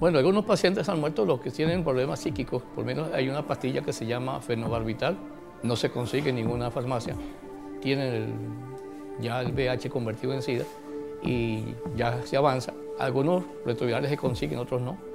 Bueno, algunos pacientes han muerto los que tienen problemas psíquicos, por lo menos hay una pastilla que se llama fenobarbital, no se consigue en ninguna farmacia, tienen ya el VIH convertido en SIDA y ya se avanza. Algunos retrovirales se consiguen, otros no.